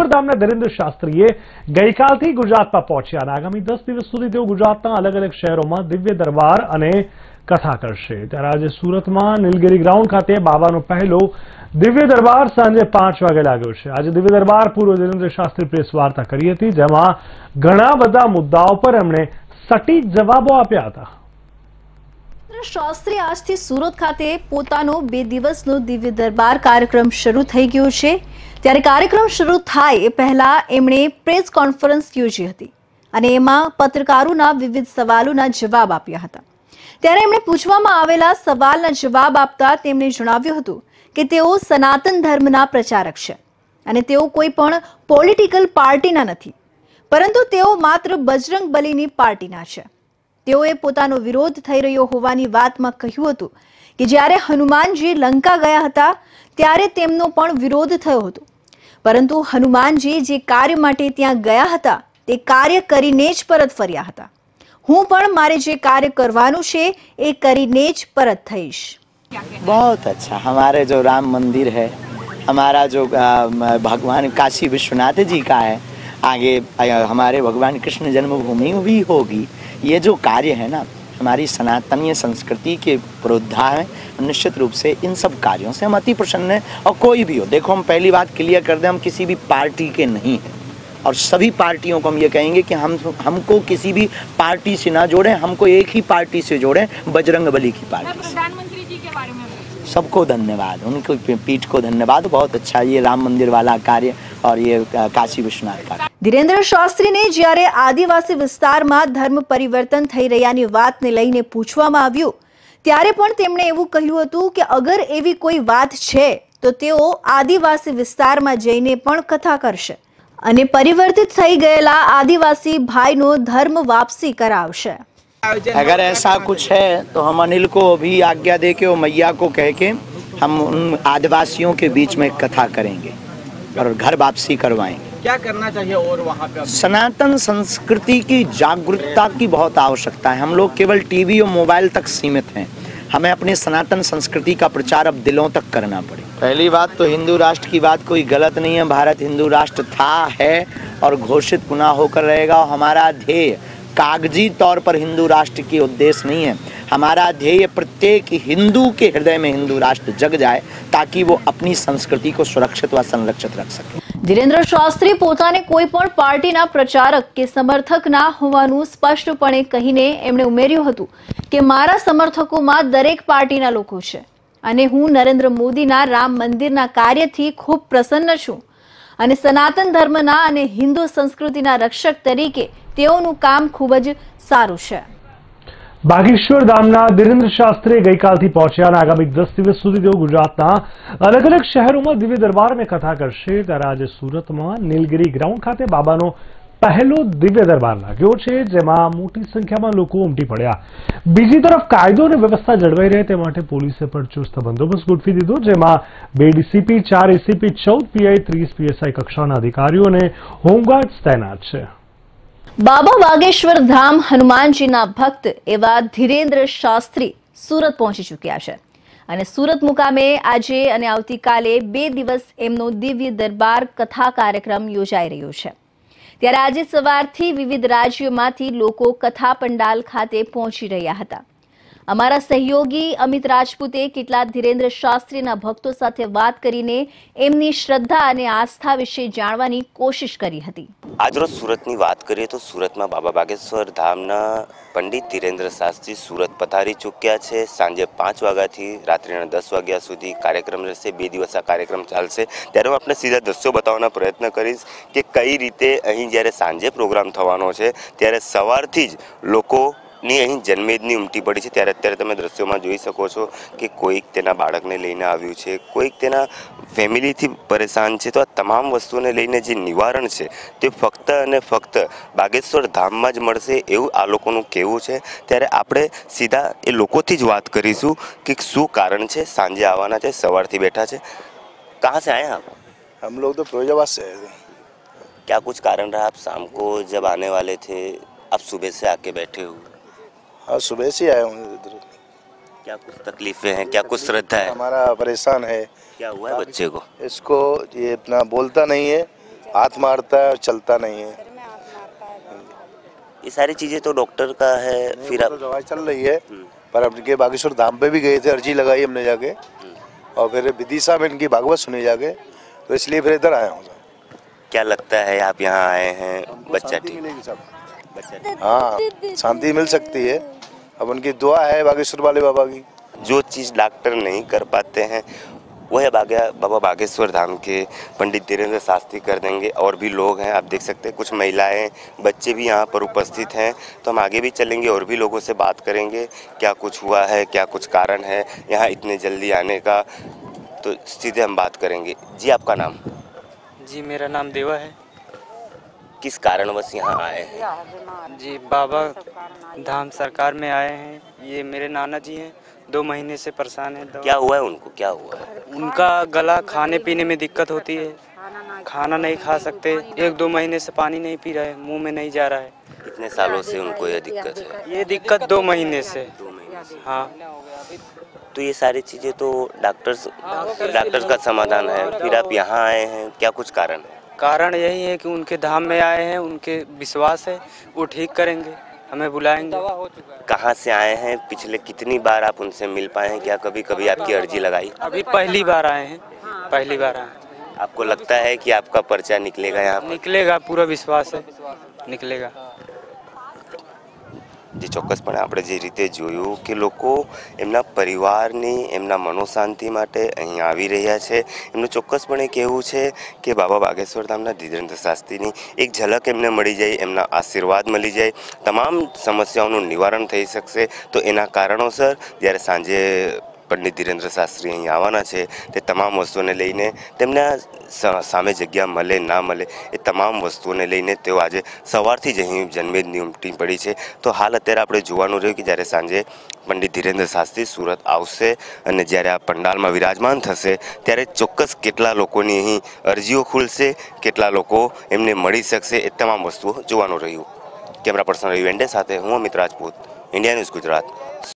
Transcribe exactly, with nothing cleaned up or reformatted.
બાગેશ્વર ધામના ધીરેન્દ્ર શાસ્ત્રીએ ગઈકાલથી ગુજરાતમાં પહોંચ્યા અને આગામી દસ દિવસ સુધી તેઓ ગુજરાતના અલગ અલગ શહેરોમાં દિવ્ય દરબાર અને કથા કરશે। ત્યારે આજે સુરતમાં નીલગીરી ગ્રાઉન્ડ ખાતે બાબાનો પહેલો દિવ્ય દરબાર સાંજે પાંચ વાગે લાગ્યો છે। આજે દિવ્ય દરબાર પૂર્વે ધીરેન્દ્ર શાસ્ત્રી પ્રેસ વાર્તા કરી હતી, જેમાં ઘણા બધા મુદ્દાઓ પર એમણે સટીક જવાબો આપ્યા હતા। शास्त्री आज थी सूरत खाते पोतानो बे दिवसनो दिव्य दरबार कार्यक्रम शुरू थई गयो छे। त्यारे कार्यक्रम शुरू थाय ए पहला एमणे प्रेस कॉन्फरन्स योजी हती अने एमां पत्रकारोना विविध सवालोना जवाब आप्या हता। त्यारे एमणे पूछवामां आवेला सवालना जवाब आपता तेमणे जणाव्युं हतुं के तेओ सनातन धर्मना प्रचारक छे अने तेओ कोई पण पॉलिटिकल पार्टीना नथी, परंतु तेओ मात्र बजरंग बलीनी पार्टीना छे। તેઓએ પોતાનો વિરોધ થઈ રહ્યો હોવાની વાતમાં કહ્યું હતું કે જ્યારે હનુમાનજી લંકા ગયા હતા ત્યારે તેમનો પણ વિરોધ થયો હતો, પરંતુ હનુમાનજી જે કાર્ય માટે ત્યાં ગયા હતા તે કાર્ય કરીને જ પરત ફર્યા હતા। હું પણ મારે જે કાર્ય કરવાનું છે એ કરીને જ પરત થઈશ। बहुत अच्छा हमारे जो राम मंदिर है, हमारा जो भगवान काशी विश्वनाथ जी का है, आगे हमारे भगवान कृष्ण जन्मभूमि भी होगी। ये जो कार्य है ना, हमारी सनातनीय संस्कृति के पुरोद्धार है। निश्चित रूप से इन सब कार्यों से हम अति प्रसन्न हैं। और कोई भी हो, देखो हम पहली बात क्लियर कर दें, हम किसी भी पार्टी के नहीं हैं और सभी पार्टियों को हम ये कहेंगे कि हम हमको किसी भी पार्टी से ना जोड़ें, हमको एक ही पार्टी से जोड़ें, बजरंगबली की पार्टी से। प्रधानमंत्री जी के बारे में सबको धन्यवाद, उनके पीठ को धन्यवाद। बहुत अच्छा ये राम मंदिर वाला कार्य और ये काशी विश्वनाथ कार्य। धीरेन्द्र शास्त्री ने જ્યારે આદિવાસી વિસ્તારમાં ધર્મ પરિવર્તન થઈ રહ્યાની વાતને લઈને પૂછવામાં આવ્યું ત્યારે પણ તેમણે એવું કહ્યું હતું કે અગર એવી કોઈ વાત છે તો તેઓ આદિવાસી વિસ્તારમાં જઈને પણ કથા કરશે અને પરિવર્તિત થઈ ગયેલા આદિવાસી ભાઈનો ધર્મ વાપસી કરાવશે। अगर ऐसा कुछ है तो हम अनिल को भी आज्ञा दे के और मैया को कह के हम उन आदिवासियों के बीच में कथा करेंगे और घर वापसी करवाएंगे। क्या करना चाहिए? और वहाँ पे सनातन संस्कृति की जागरूकता की बहुत आवश्यकता है। हम लोग केवल टीवी और मोबाइल तक सीमित हैं, हमें अपनी सनातन संस्कृति का प्रचार अब दिलों तक करना पड़े। पहली बात तो हिंदू राष्ट्र की बात कोई गलत नहीं है। भारत हिंदू राष्ट्र था, है और घोषित पुनः होकर रहेगा। हमारा ध्येय कागजी तौर पर हिंदू राष्ट्र की उद्देश्य नहीं है। हमारा ध्येय प्रत्येक हिंदू के हृदय में हिंदू राष्ट्र जग जाए ताकि वो अपनी संस्कृति को सुरक्षित व संरक्षित रख सके। धीरेन्द्र शास्त्री પોતાને કોઈ પણ પાર્ટીના પ્રચારક કે સમર્થક ના હોવાનું સ્પષ્ટપણે કહીને એમણે ઉમેર્યું હતું કે મારા સમર્થકોમાં દરેક પાર્ટીના લોકો છે અને હું નરેન્દ્ર મોદીના રામ મંદિરના કાર્યથી ખૂબ પ્રસન્ન છું અને સનાતન ધર્મના અને હિન્દુ સંસ્કૃતિના રક્ષક તરીકે તેઓનું કામ ખૂબ જ સારું છે। बागेश्वर धामना धीरेन्द्र शास्त्री गईकालथी पहुंच्या और आगामी दस दिवस सुधी तेओ गुजरातना अलग अलग शहरों में दिव्य दरबार में कथा करशे। त्यारे आज सूरत में नीलगिरी ग्राउंड खाते बाबानो पहलो दिव्य दरबार लाग्यो छे, जेमां मोटी संख्या में लोग उमटी पड्या। बीजी तरफ कायदो अने व्यवस्था जळवाई रहे ते माटे पोलीसे पण चुस्त बंदोबस्त गोठवी दीधो, जेमां बे डीसीपी, चार एसीपी, चौदह पीआई, तीस पीएसआई कक्षाना अधिकारीओ अने होमगार्ड्स तैनात छे। बाबा बागेश्वर धाम हनुमानजी ना भक्त एवा धीरेन्द्र शास्त्री सूरत पहुंची चुक्या छे अने सूरत मुकामे आजे अने आवतीकाले बे दिवस एमनो दिव्य दरबार कथा कार्यक्रम योजाई रह्यो छे। त्यारे आजे सवारथी विविध राज्योमांथी लोको कथा पंडाल खाते पहोंची रह्या हता। अमारा सहयोगी अमित राजपूते કેટલાક ધીરેન્દ્ર શાસ્ત્રીના ભક્તો સાથે વાત કરીને એમની શ્રદ્ધા અને આસ્થા વિશે જાણવાની કોશિશ કરી હતી। આજરોજ સુરતની વાત કરીએ તો સુરતમાં બાબા બાગેશ્વર ધામના પંડિત ધીરેન્દ્ર શાસ્ત્રી સુરત પધારી ચૂક્યા છે। સાંજે પાંચ વાગ્યાથી રાત્રિના દસ વાગ્યા સુધી કાર્યક્રમ રહેશે। બે દિવસ આ કાર્યક્રમ ચાલશે। ત્યારે હું આપણે સીધા દ્રશ્યો બતાવવાનો પ્રયત્ન કરીશ કે કઈ રીતે અહીં જ્યારે સાંજે પ્રોગ્રામ થવાનો છે ત્યારે સવારથી જ લોકો ની અહીં જન્મેદની ઉમટી પડી છે। ત્યારે અત્યારે તમે દ્રશ્યોમાં જોઈ શકો છો કે કોઈક તેના બાળકને લઈને આવ્યું છે, કોઈક તેના ફેમિલીથી પરેશાન છે। તો આ તમામ વસ્તુઓને લઈને જે નિવારણ છે તે ફક્ત અને ફક્ત બાગેશ્વર ધામમાં જ મળશે એવું આ લોકોનું કહેવું છે। ત્યારે આપણે સીધા એ લોકોથી જ વાત કરીશું કે શું કારણ છે, સાંજે આવવાના છે, સવારથી બેઠા છે, કહાં સે આયા આપ? હમ લોગ તો ફિરોજાબાદ સે આયે। ક્યા કુછ કારણ રહા આપ શામ કો જબ આને વાલે થે, આપ સુબહ સે આકે બેઠે હો? हाँ, सुबह से आए हूँ इधर। क्या कुछ तकलीफें हैं, क्या कुछ श्रद्धा है? हमारा परेशान है। क्या हुआ है बच्चे को? इसको ये अपना बोलता नहीं है हाथ मारता है और चलता नहीं है। ये सारी चीजें तो डॉक्टर का है, फिर आप... तो दवाई चल रही है, पर अब इनके बागेश्वर धाम पे भी गए थे, अर्जी लगाई हमने जाके, और फिर विदिशा में इनकी भागवत सुनी जाके, तो इसलिए फिर इधर आया हूँ। क्या लगता है आप यहाँ आए हैं? बच्चा ठीक है, हाँ शांति मिल सकती है। अब उनकी दुआ है बागेश्वर वाले बाबा की। जो चीज़ डॉक्टर नहीं कर पाते हैं वह बागे बाबा बागेश्वर धाम के पंडित धीरेन्द्र शास्त्री कर देंगे। और भी लोग हैं, आप देख सकते हैं, कुछ महिलाएं, बच्चे भी यहाँ पर उपस्थित हैं। तो हम आगे भी चलेंगे और भी लोगों से बात करेंगे, क्या कुछ हुआ है, क्या कुछ कारण है यहाँ इतने जल्दी आने का, तो सीधे हम बात करेंगे। जी आपका नाम? जी मेरा नाम देवा है। किस कारणवश यहाँ आए हैं? जी बाबा धाम सरकार में आए हैं। ये मेरे नाना जी हैं, दो महीने से परेशान है। क्या हुआ है उनको? क्या हुआ है? उनका गला, खाने पीने में दिक्कत होती है, खाना नहीं खा सकते। एक दो महीने से पानी नहीं पी रहे, मुंह में नहीं जा रहा है। कितने सालों से उनको ये दिक्कत है? ये दिक्कत दो महीने से। दो महीने से? हाँ। तो ये सारी चीज़ें तो डॉक्टर्स डॉक्टर्स का समाधान है। फिर आप यहाँ आए हैं, क्या कुछ कारण है? कारण यही है कि उनके धाम में आए हैं, उनके विश्वास है वो ठीक करेंगे, हमें बुलाएंगे। कहाँ से आए हैं? पिछले कितनी बार आप उनसे मिल पाए हैं? क्या कभी कभी आपकी अर्जी लगाई? अभी पहली बार आए हैं, पहली बार आए हैं। आपको लगता है कि आपका पर्चा निकलेगा यहाँ? निकलेगा, पूरा विश्वास है, निकलेगा। જે ચોક્કસપણે આપણે જે રીતે જોયું કે લોકો એમના પરિવારની, એમના મનોશાંતિ માટે અહીં આવી રહ્યા છે, એમનું ચોક્કસપણે કહેવું છે કે બાબા બાગેશ્વર ધામના ધીરેન્દ્ર શાસ્ત્રીની એક ઝલક એમને મળી જાય, એમના આશીર્વાદ મળી જાય, તમામ સમસ્યાઓનું નિવારણ થઈ શકશે। તો એના કારણોસર જ્યારે સાંજે पंडित धीरेन्द्र शास्त्री अँ आवाना है, तो तमाम वस्तुओं ने लईने सामे जगह मले ना मले ए तमाम वस्तुओं ने लईने आज सवारथी ज अहीं जन्मेद उमटी पड़ी है। तो हाल अत्यारे आपणे जोवानुं रह्युं कि ज्यारे सांजे पंडित धीरेन्द्र शास्त्री सूरत आवशे अने ज्यारे आ पंडाल में विराजमान थशे त्यारे चोक्कस केटला लोकोनी अहीं अरजीओ खुलशे, केटला लोको एमने मळी शकशे, ए तमाम वस्तुओ जोवानुं रह्युं। कैमरा पर्सन रवि वेंडे साथे हूँ अमित राजपूत, इंडिया न्यूज़ गुजरात।